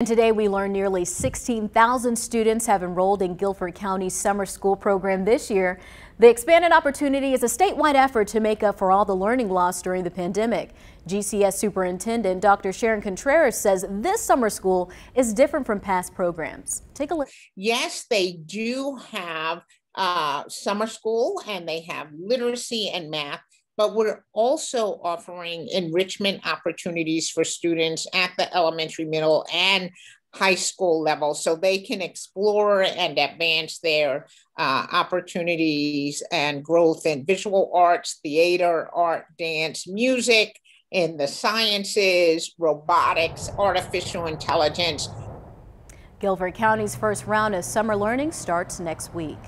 And today we learned nearly 16,000 students have enrolled in Guilford County's summer school program this year. The expanded opportunity is a statewide effort to make up for all the learning loss during the pandemic. GCS Superintendent Dr. Sharon Contreras says this summer school is different from past programs. Take a look. Yes, they do have summer school and they have literacy and math. But we're also offering enrichment opportunities for students at the elementary, middle, and high school level so they can explore and advance their opportunities and growth in visual arts, theater, art, dance, music, in the sciences, robotics, artificial intelligence. Guilford County's first round of summer learning starts next week.